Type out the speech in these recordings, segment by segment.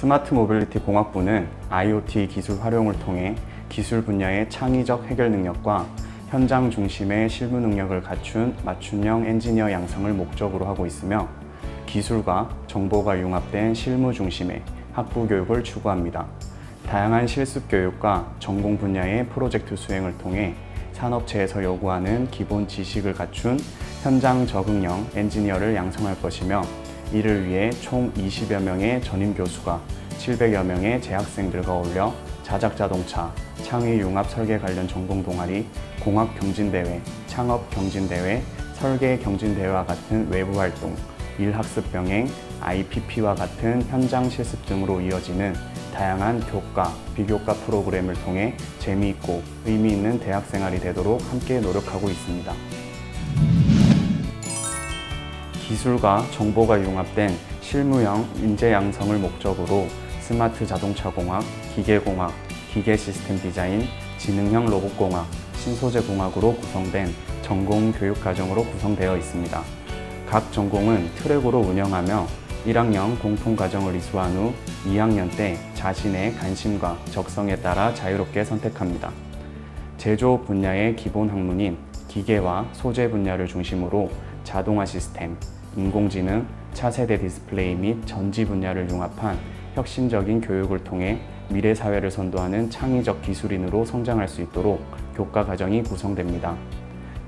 스마트 모빌리티 공학부는 IoT 기술 활용을 통해 기술 분야의 창의적 해결 능력과 현장 중심의 실무 능력을 갖춘 맞춤형 엔지니어 양성을 목적으로 하고 있으며, 기술과 정보가 융합된 실무 중심의 학부 교육을 추구합니다. 다양한 실습 교육과 전공 분야의 프로젝트 수행을 통해 산업체에서 요구하는 기본 지식을 갖춘 현장 적응형 엔지니어를 양성할 것이며, 이를 위해 총 20여 명의 전임 교수가 700여 명의 재학생들과 어울려 자작자동차, 창의융합설계 관련 전공 동아리, 공학경진대회, 창업경진대회, 설계경진대회와 같은 외부활동, 일학습병행, IPP와 같은 현장 실습 등으로 이어지는 다양한 교과, 비교과 프로그램을 통해 재미있고 의미 있는 대학생활이 되도록 함께 노력하고 있습니다. 기술과 정보가 융합된 실무형 인재 양성을 목적으로 스마트 자동차공학, 기계공학, 기계시스템 디자인, 지능형 로봇공학, 신소재공학으로 구성된 전공 교육과정으로 구성되어 있습니다. 각 전공은 트랙으로 운영하며 1학년 공통과정을 이수한 후 2학년 때 자신의 관심과 적성에 따라 자유롭게 선택합니다. 제조 분야의 기본 학문인 기계와 소재 분야를 중심으로 자동화 시스템, 인공지능, 차세대 디스플레이 및 전지 분야를 융합한 혁신적인 교육을 통해 미래 사회를 선도하는 창의적 기술인으로 성장할 수 있도록 교과 과정이 구성됩니다.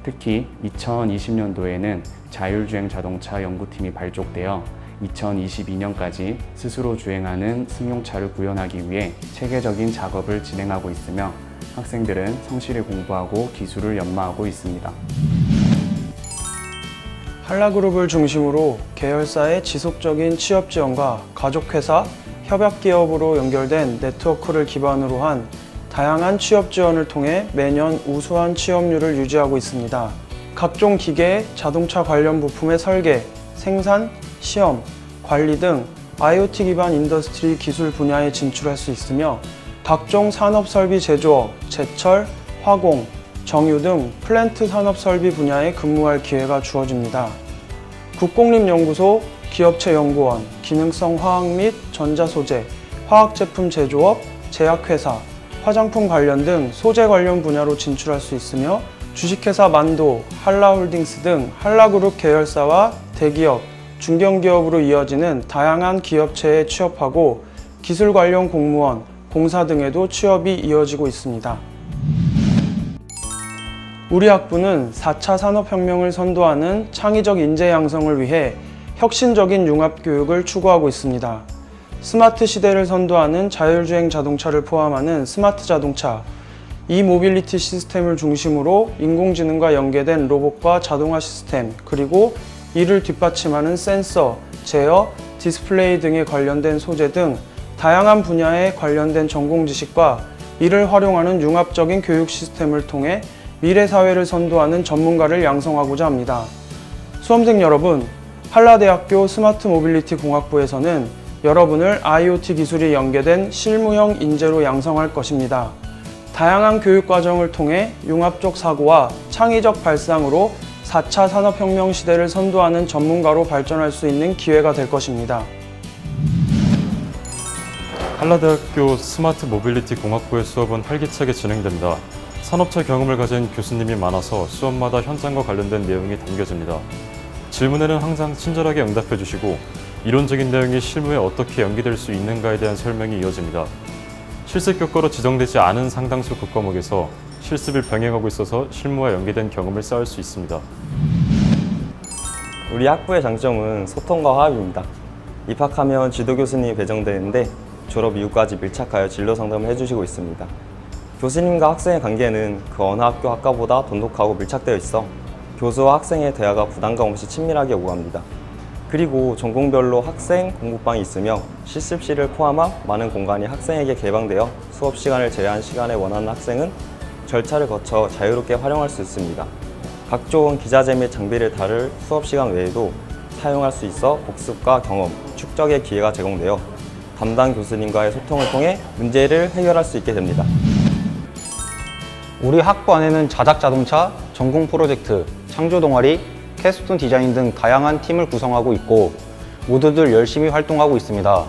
특히 2020년도에는 자율주행 자동차 연구팀이 발족되어 2022년까지 스스로 주행하는 승용차를 구현하기 위해 체계적인 작업을 진행하고 있으며, 학생들은 성실히 공부하고 기술을 연마하고 있습니다. 한라그룹을 중심으로 계열사의 지속적인 취업 지원과 가족회사, 협약기업으로 연결된 네트워크를 기반으로 한 다양한 취업 지원을 통해 매년 우수한 취업률을 유지하고 있습니다. 각종 기계, 자동차 관련 부품의 설계, 생산, 시험, 관리 등 IoT 기반 인더스트리 기술 분야에 진출할 수 있으며, 각종 산업설비 제조업, 제철, 화공, 정유 등 플랜트 산업설비 분야에 근무할 기회가 주어집니다. 국공립연구소, 기업체연구원, 기능성 화학 및 전자소재, 화학제품 제조업, 제약회사, 화장품 관련 등 소재 관련 분야로 진출할 수 있으며, 주식회사 만도, 한라홀딩스 등 한라그룹 계열사와 대기업, 중견기업으로 이어지는 다양한 기업체에 취업하고 기술 관련 공무원, 공사 등에도 취업이 이어지고 있습니다. 우리 학부는 4차 산업혁명을 선도하는 창의적 인재 양성을 위해 혁신적인 융합교육을 추구하고 있습니다. 스마트 시대를 선도하는 자율주행 자동차를 포함하는 스마트 자동차, 이모빌리티 시스템을 중심으로 인공지능과 연계된 로봇과 자동화 시스템, 그리고 이를 뒷받침하는 센서, 제어, 디스플레이 등에 관련된 소재 등 다양한 분야에 관련된 전공 지식과 이를 활용하는 융합적인 교육 시스템을 통해 미래 사회를 선도하는 전문가를 양성하고자 합니다. 수험생 여러분, 한라대학교 스마트 모빌리티 공학부에서는 여러분을 IoT 기술이 연계된 실무형 인재로 양성할 것입니다. 다양한 교육 과정을 통해 융합적 사고와 창의적 발상으로 4차 산업혁명 시대를 선도하는 전문가로 발전할 수 있는 기회가 될 것입니다. 한라대학교 스마트 모빌리티 공학부의 수업은 활기차게 진행됩니다. 산업체 경험을 가진 교수님이 많아서 수업마다 현장과 관련된 내용이 담겨집니다. 질문에는 항상 친절하게 응답해 주시고, 이론적인 내용이 실무에 어떻게 연계될 수 있는가에 대한 설명이 이어집니다. 실습 교과로 지정되지 않은 상당수 교과목에서 실습을 병행하고 있어서 실무와 연계된 경험을 쌓을 수 있습니다. 우리 학부의 장점은 소통과 화합입니다. 입학하면 지도 교수님이 배정되는데 졸업 이후까지 밀착하여 진로 상담을 해주시고 있습니다. 교수님과 학생의 관계는 그 어느 학교 학과보다 돈독하고 밀착되어 있어 교수와 학생의 대화가 부담감 없이 친밀하게 오갑니다. 그리고 전공별로 학생 공부방이 있으며 실습실을 포함한 많은 공간이 학생에게 개방되어 수업 시간을 제외한 시간에 원하는 학생은 절차를 거쳐 자유롭게 활용할 수 있습니다. 각종 기자재 및 장비를 다룰 수업 시간 외에도 사용할 수 있어 복습과 경험, 축적의 기회가 제공되어 담당 교수님과의 소통을 통해 문제를 해결할 수 있게 됩니다. 우리 학부 안에는 자작자동차, 전공 프로젝트, 창조 동아리, 캐스톤 디자인 등 다양한 팀을 구성하고 있고 모두들 열심히 활동하고 있습니다.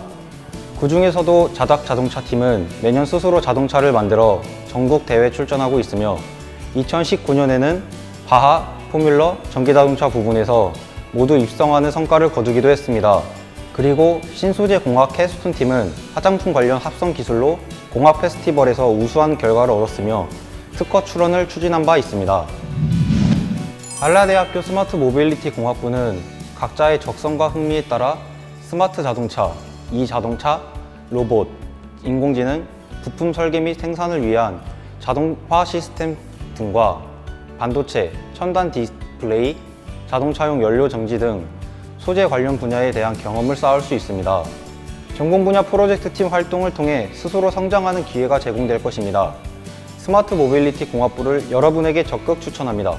그 중에서도 자닥 자동차 팀은 매년 스스로 자동차를 만들어 전국 대회에 출전하고 있으며 2019년에는 바하, 포뮬러, 전기자동차 부분에서 모두 입성하는 성과를 거두기도 했습니다. 그리고 신소재 공학 해수툰 팀은 화장품 관련 합성 기술로 공학 페스티벌에서 우수한 결과를 얻었으며 특허 출원을 추진한 바 있습니다. 한라대학교 스마트 모빌리티 공학부는 각자의 적성과 흥미에 따라 스마트 자동차, e-자동차, 로봇, 인공지능, 부품 설계 및 생산을 위한 자동화 시스템 등과 반도체, 첨단 디스플레이, 자동차용 연료 정지 등 소재 관련 분야에 대한 경험을 쌓을 수 있습니다. 전공 분야 프로젝트 팀 활동을 통해 스스로 성장하는 기회가 제공될 것입니다. 스마트 모빌리티 공학부를 여러분에게 적극 추천합니다.